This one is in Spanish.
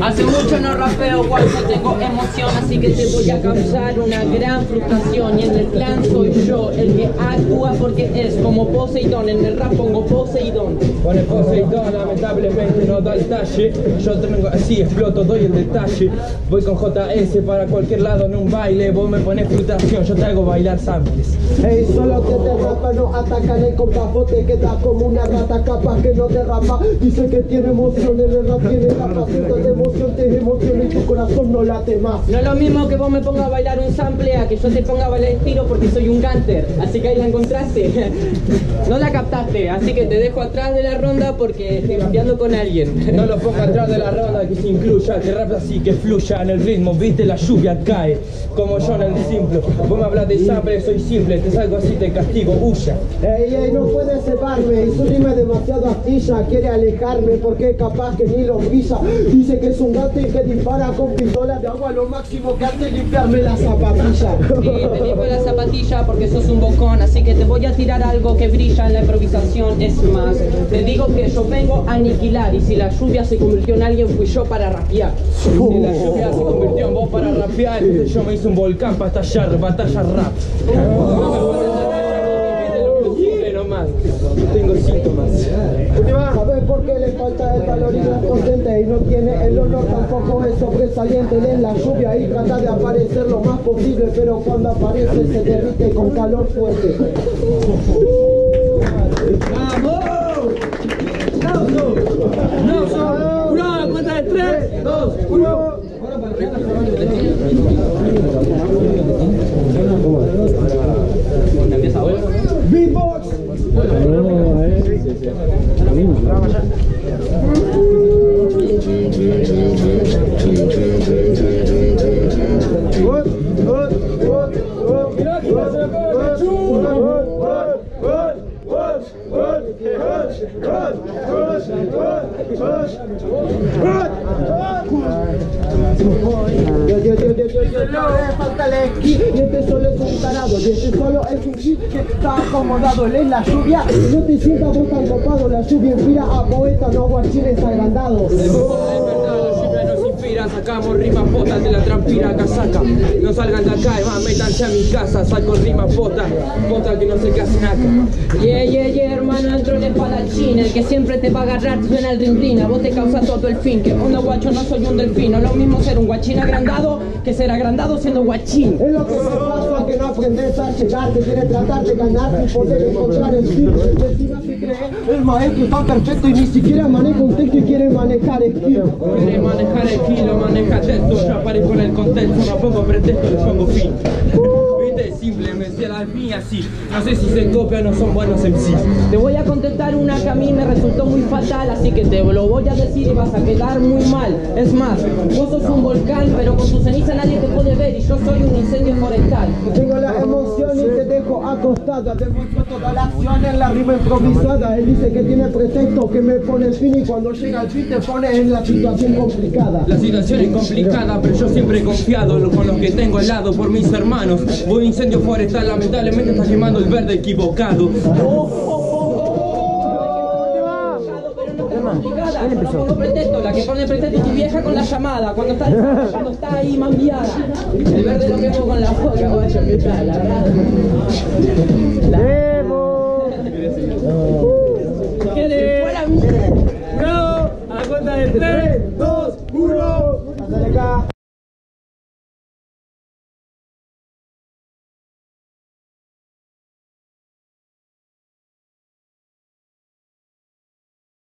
Hace mucho no rapeo, guapo, tengo emoción, así que te voy a causar una gran frustración. Y en el plan soy yo, el que actúa porque es como Poseidón. En el rap pongo Poseidón. Con el Poseidón lamentablemente no da el talle. Yo tengo así, exploto, doy el detalle. Voy con JS para cualquier lado en un baile. Vos me pones frustración, yo te hago bailar samples. Ey, solo que te rapa, no atacaré con capote. Queda como una rata, capaz que no te rapa. Dice que tiene emoción, el rap tiene capacita de emoción, te emociona y tu corazón no late más. No es lo mismo que vos me pongas a bailar un sample a que yo te ponga a bailar el tiro porque soy un gánster. Así que ahí la encontraste, no la captaste, así que te dejo atrás de la ronda porque estoy rapeando con alguien. No lo ponga atrás de la ronda, que se incluya, que rap así, que fluya en el ritmo, viste la lluvia cae, como yo en el simple. Vos me hablas de sample, soy simple, te salgo así, te castigo, huya. Ey, ey, no puedes cebarme, y su rima es demasiado astilla, quiere alejarme porque que capaz que ni los pisa. Dice que es un gato y que dispara con pistola de agua. Lo máximo que hace limpiarme la zapatilla. Sí, te limpio la zapatilla porque sos un bocón. Así que te voy a tirar algo que brilla en la improvisación. Es más, te digo que yo vengo a aniquilar. Y si la lluvia se convirtió en alguien, fui yo para rapear. Si la lluvia se convirtió en vos para rapear, entonces yo me hice un volcán para estallar. Batalla rap. Tengo síntomas. ¿Sabes por qué le falta el valor inconsciente? Y no tiene el honor, tampoco es sobresaliente. Él es la lluvia y trata de aparecer lo más posible, pero cuando aparece se derrite con calor fuerte. ¡Vamos! ¡No, solo! ¡Una cuenta de 3, 2, 1! ¡Beatbox! Y este solo es un tarado, y este solo es un hit que está acomodado. Él es la lluvia, no te sientas vos tan copado. La lluvia inspira a poetas, no guachines agrandados. Sacamos rimas botas de la trampira casaca. No salgan de acá, más métanse a mi casa. Saco rimas botas que no sé qué hacen acá. Yeah, hermano, entro en el palachín. El que siempre te va a agarrar suena el rinrina. Vos te causas todo el fin. Que onda guacho, no soy un delfino. Lo mismo ser un guachín agrandado que ser agrandado siendo guachín. Es lo que te pasa, que no aprendes a llegar. Te quieres tratar de ganar y poder encontrar el fin. Encima se cree el maestro está perfecto y ni siquiera maneja un texto y quiere manejar skill. Quiere manejar skill. Lo maneja texto, yo aparezco en el contexto, no pongo pretexto, le pongo fin. Viste, simple, me decía la mía así. No sé si se copian o son buenos en sí. Te voy a contestar una que a mí me resultó muy fatal, así que te lo voy a decir y vas a quedar muy mal. Es más, vos sos un volcán, pero con tu ceniza nadie te puede ver y yo soy un incendio forestal. Tengo las emociones y te dejo acostada. Te muestro toda la acción en la rima improvisada. Él dice que tiene pretexto, que me pone fin y cuando llega el fin te pone en la situación complicada. La situación es complicada, pero yo siempre he confiado con los que tengo al lado por mis hermanos. Voy a incendio forestal, lamentablemente está quemando el verde equivocado. No pongo pretexto, la que pone pretexto es tu vieja con la llamada, cuando está ahí mambiada. El verde lo quemo con la boca, guacho, que está, la verdad. ¡Fuera, mierda! ¡No! ¡A cuenta de 3!